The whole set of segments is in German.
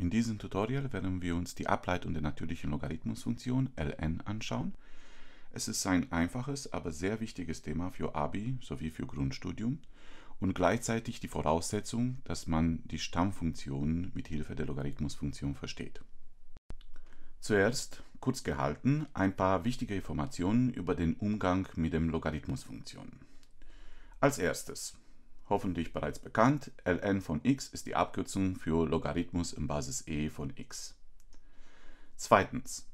In diesem Tutorial werden wir uns die Ableitung der natürlichen Logarithmusfunktion ln anschauen. Es ist ein einfaches, aber sehr wichtiges Thema für Abi sowie für Grundstudium und gleichzeitig die Voraussetzung, dass man die Stammfunktionen mit Hilfe der Logarithmusfunktion versteht. Zuerst, kurz gehalten, ein paar wichtige Informationen über den Umgang mit den Logarithmusfunktionen. Als erstes, hoffentlich bereits bekannt, ln von x ist die Abkürzung für Logarithmus in Basis e von x. Zweitens,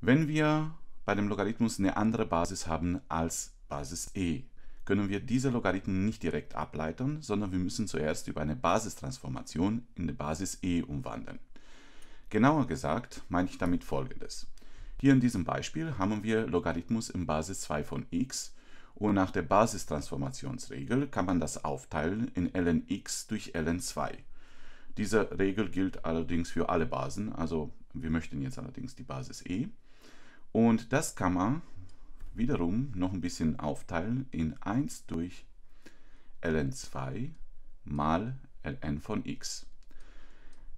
wenn wir bei dem Logarithmus eine andere Basis haben als Basis e, können wir diese Logarithmen nicht direkt ableiten, sondern wir müssen zuerst über eine Basistransformation in eine Basis e umwandeln. Genauer gesagt meine ich damit Folgendes. Hier in diesem Beispiel haben wir Logarithmus in Basis 2 von x, und nach der Basistransformationsregel kann man das aufteilen in ln x durch ln 2. Diese Regel gilt allerdings für alle Basen, also wir möchten jetzt allerdings die Basis e. Und das kann man wiederum noch ein bisschen aufteilen in 1 durch ln 2 mal ln von x.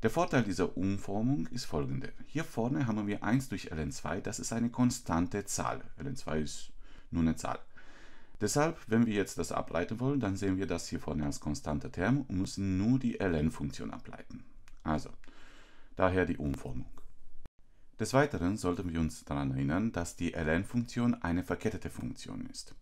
Der Vorteil dieser Umformung ist folgende. Hier vorne haben wir 1 durch ln 2, das ist eine konstante Zahl. ln 2 ist nur eine Zahl. Deshalb, wenn wir jetzt das ableiten wollen, dann sehen wir das hier vorne als konstanter Term und müssen nur die ln-Funktion ableiten. Also, daher die Umformung. Des Weiteren sollten wir uns daran erinnern, dass die ln-Funktion eine verkettete Funktion ist.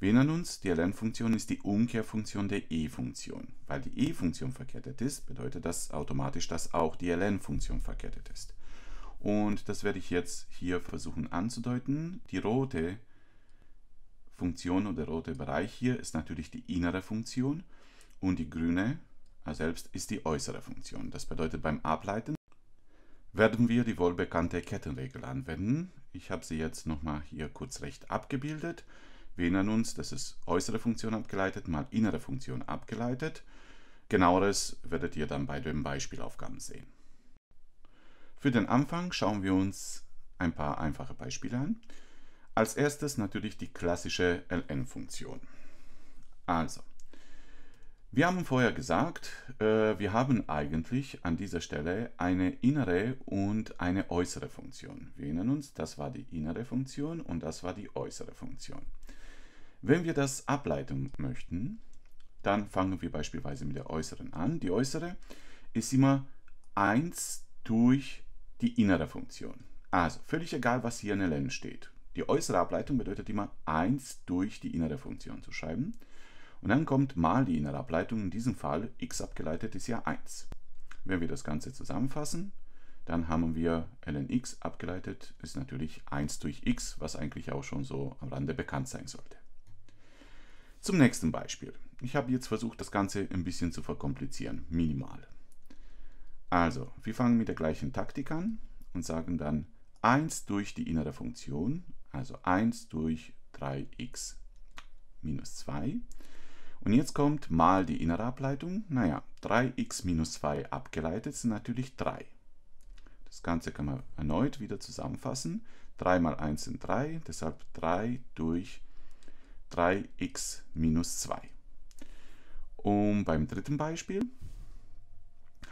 Wir erinnern uns, die ln-Funktion ist die Umkehrfunktion der e-Funktion. Weil die e-Funktion verkettet ist, bedeutet das automatisch, dass auch die ln-Funktion verkettet ist. Und das werde ich jetzt hier versuchen anzudeuten. Die rote Funktion oder der rote Bereich hier ist natürlich die innere Funktion und die grüne selbst ist die äußere Funktion. Das bedeutet, beim Ableiten werden wir die wohlbekannte Kettenregel anwenden. Ich habe sie jetzt nochmal hier kurz recht abgebildet. Wir erinnern uns, das ist äußere Funktion abgeleitet mal innere Funktion abgeleitet. Genaueres werdet ihr dann bei den Beispielaufgaben sehen. Für den Anfang schauen wir uns ein paar einfache Beispiele an. Als erstes natürlich die klassische ln-Funktion. Also, wir haben vorher gesagt, wir haben eigentlich an dieser Stelle eine innere und eine äußere Funktion. Wir erinnern uns, das war die innere Funktion und das war die äußere Funktion. Wenn wir das ableiten möchten, dann fangen wir beispielsweise mit der äußeren an. Die äußere ist immer 1 durch die innere Funktion. Also, völlig egal, was hier in ln steht. Die äußere Ableitung bedeutet immer 1 durch die innere Funktion zu schreiben. Und dann kommt mal die innere Ableitung, in diesem Fall x abgeleitet ist ja 1. Wenn wir das Ganze zusammenfassen, dann haben wir ln x abgeleitet, ist natürlich 1 durch x, was eigentlich auch schon so am Rande bekannt sein sollte. Zum nächsten Beispiel. Ich habe jetzt versucht, das Ganze ein bisschen zu verkomplizieren, minimal. Also, wir fangen mit der gleichen Taktik an und sagen dann 1 durch die innere Funktion, also 1 durch 3x minus 2. Und jetzt kommt mal die innere Ableitung. Naja, 3x minus 2 abgeleitet sind natürlich 3. Das Ganze kann man erneut wieder zusammenfassen. 3 mal 1 sind 3, deshalb 3 durch 3x minus 2. Und beim dritten Beispiel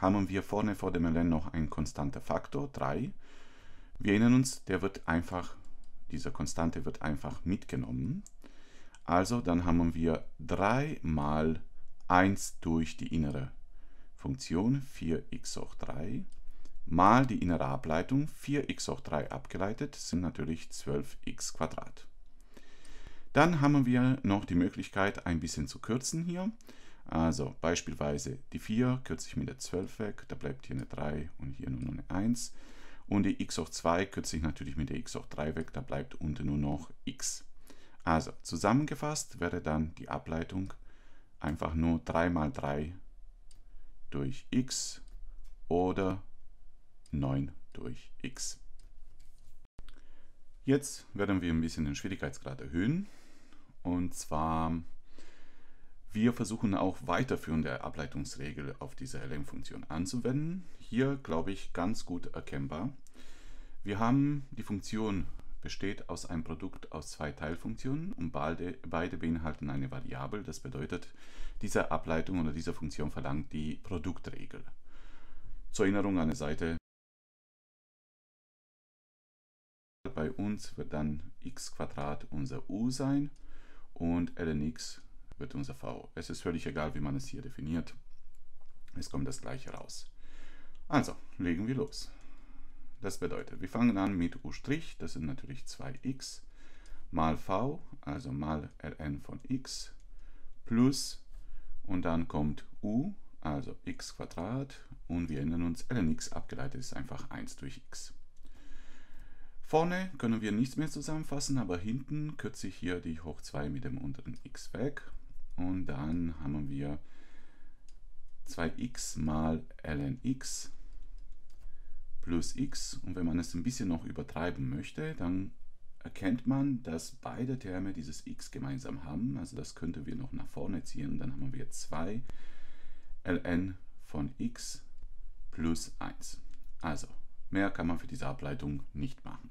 haben wir vorne vor dem ln noch einen konstanten Faktor, 3. Wir erinnern uns, diese Konstante wird einfach mitgenommen. Also dann haben wir 3 mal 1 durch die innere Funktion, 4x hoch 3, mal die innere Ableitung, 4x hoch 3 abgeleitet, sind natürlich 12x². Dann haben wir noch die Möglichkeit, ein bisschen zu kürzen hier. Also beispielsweise die 4 kürze ich mit der 12 weg, da bleibt hier eine 3 und hier nur eine 1. Und die x hoch 2 kürze ich natürlich mit der x hoch 3 weg, da bleibt unten nur noch x. Also zusammengefasst wäre dann die Ableitung einfach nur 3 mal 3 durch x oder 9 durch x. Jetzt werden wir ein bisschen den Schwierigkeitsgrad erhöhen. Und zwar, wir versuchen auch weiterführende Ableitungsregel auf diese ln-Funktion anzuwenden. Hier, glaube ich, ganz gut erkennbar. Wir haben die Funktion, besteht aus einem Produkt aus zwei Teilfunktionen und beide beinhalten eine Variable. Das bedeutet, diese Ableitung oder diese Funktion verlangt die Produktregel. Zur Erinnerung an die Seite. Bei uns wird dann x² unser u sein und ln x wird unser v. Es ist völlig egal, wie man es hier definiert. Es kommt das gleiche raus. Also, legen wir los. Das bedeutet, wir fangen an mit u', das sind natürlich 2x, mal v, also mal ln von x, plus, und dann kommt u, also x² und wir erinnern uns, ln x abgeleitet ist einfach 1 durch x. Vorne können wir nichts mehr zusammenfassen, aber hinten kürze ich hier die hoch 2 mit dem unteren x weg und dann haben wir 2x mal ln x plus x und wenn man es ein bisschen noch übertreiben möchte, dann erkennt man, dass beide Terme dieses x gemeinsam haben, also das könnten wir noch nach vorne ziehen, dann haben wir 2 ln von x plus 1. Also mehr kann man für diese Ableitung nicht machen.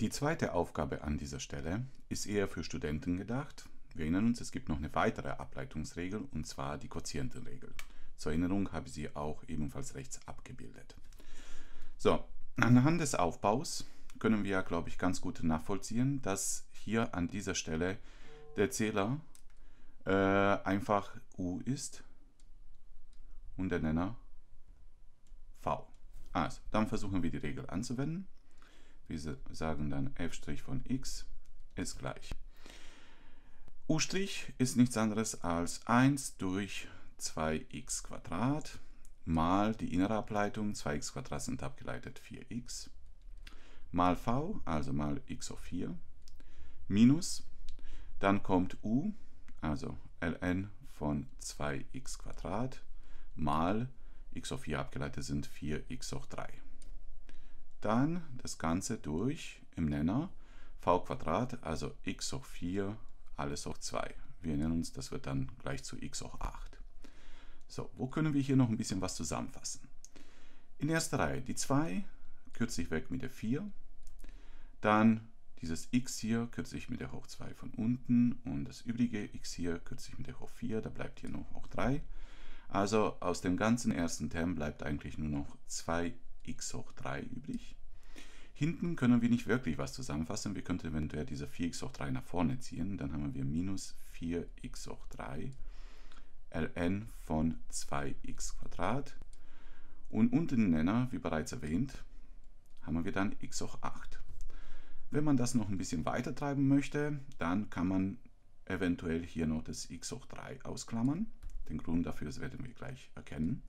Die zweite Aufgabe an dieser Stelle ist eher für Studenten gedacht. Wir erinnern uns, es gibt noch eine weitere Ableitungsregel und zwar die Quotientenregel. Zur Erinnerung habe ich sie auch ebenfalls rechts abgebildet. So, anhand des Aufbaus können wir, glaube ich, ganz gut nachvollziehen, dass hier an dieser Stelle der Zähler einfach u ist und der Nenner v. Also, dann versuchen wir die Regel anzuwenden. Wir sagen dann f' von x ist gleich. U' ist nichts anderes als 1 durch 2x² mal die innere Ableitung, 2x² sind abgeleitet 4x, mal v, also mal x hoch 4, minus, dann kommt u, also ln von 2x² mal x hoch 4 abgeleitet sind 4x hoch 3. Dann das Ganze durch im Nenner v², also x hoch 4, alles hoch 2. Wir erinnern uns, das wird dann gleich zu x hoch 8. So, wo können wir hier noch ein bisschen was zusammenfassen? In der ersten Reihe die 2 kürze ich weg mit der 4. Dann dieses x hier kürze ich mit der hoch 2 von unten und das übrige x hier kürze ich mit der hoch 4, da bleibt hier noch hoch 3. Also aus dem ganzen ersten Term bleibt eigentlich nur noch 2x hoch 3 übrig. Hinten können wir nicht wirklich was zusammenfassen. Wir könnten eventuell diese 4x hoch 3 nach vorne ziehen. Dann haben wir minus 4x hoch 3 ln von 2x². Und unten im Nenner, wie bereits erwähnt, haben wir dann x hoch 8. Wenn man das noch ein bisschen weiter treiben möchte, dann kann man eventuell hier noch das x hoch 3 ausklammern. Den Grund dafür werden wir gleich erkennen.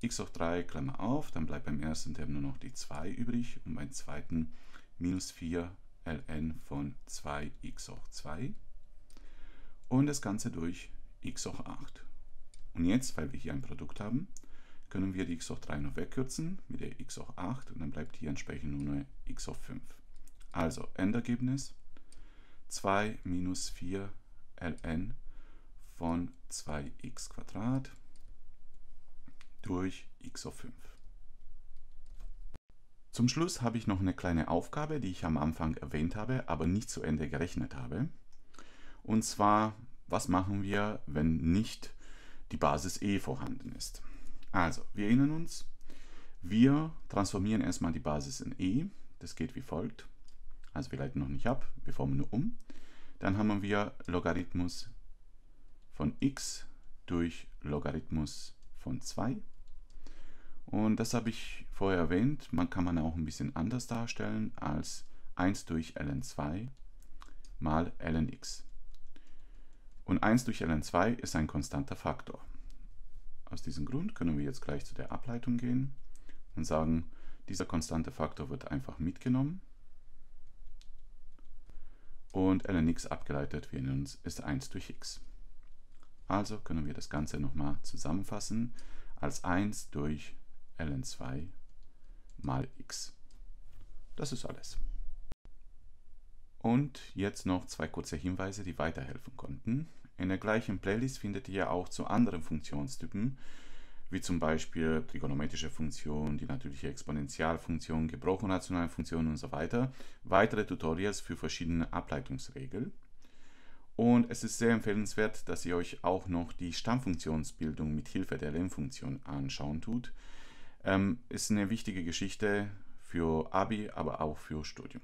x hoch 3, Klammer auf, dann bleibt beim ersten Term nur noch die 2 übrig und beim zweiten minus 4 ln von 2x hoch 2 und das Ganze durch x hoch 8. Und jetzt, weil wir hier ein Produkt haben, können wir die x hoch 3 noch wegkürzen mit der x hoch 8 und dann bleibt hier entsprechend nur eine x hoch 5. Also Endergebnis 2 minus 4 ln von 2x² durch x hoch 5. Zum Schluss habe ich noch eine kleine Aufgabe, die ich am Anfang erwähnt habe, aber nicht zu Ende gerechnet habe. Und zwar, was machen wir, wenn nicht die Basis e vorhanden ist? Also, wir erinnern uns, wir transformieren erstmal die Basis in e. Das geht wie folgt. Also wir leiten noch nicht ab, wir formen nur um. Dann haben wir Logarithmus von x durch Logarithmus von 2. Und das habe ich vorher erwähnt, kann man auch ein bisschen anders darstellen als 1 durch ln2 mal lnx. Und 1 durch ln2 ist ein konstanter Faktor. Aus diesem Grund können wir jetzt gleich zu der Ableitung gehen und sagen, dieser konstante Faktor wird einfach mitgenommen und lnx abgeleitet, wir nennen uns, ist 1 durch x. Also können wir das Ganze nochmal zusammenfassen als 1 durch ln2 mal x. Das ist alles. Und jetzt noch zwei kurze Hinweise, die weiterhelfen konnten. In der gleichen Playlist findet ihr auch zu anderen Funktionstypen, wie zum Beispiel trigonometrische Funktionen, die natürliche Exponentialfunktion, gebrochen-rationale Funktionen und so weiter, weitere Tutorials für verschiedene Ableitungsregeln. Und es ist sehr empfehlenswert, dass ihr euch auch noch die Stammfunktionsbildung mit Hilfe der Len-Funktion anschauen tut. Ist eine wichtige Geschichte für Abi, aber auch für Studium.